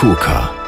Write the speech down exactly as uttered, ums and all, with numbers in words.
KUKA.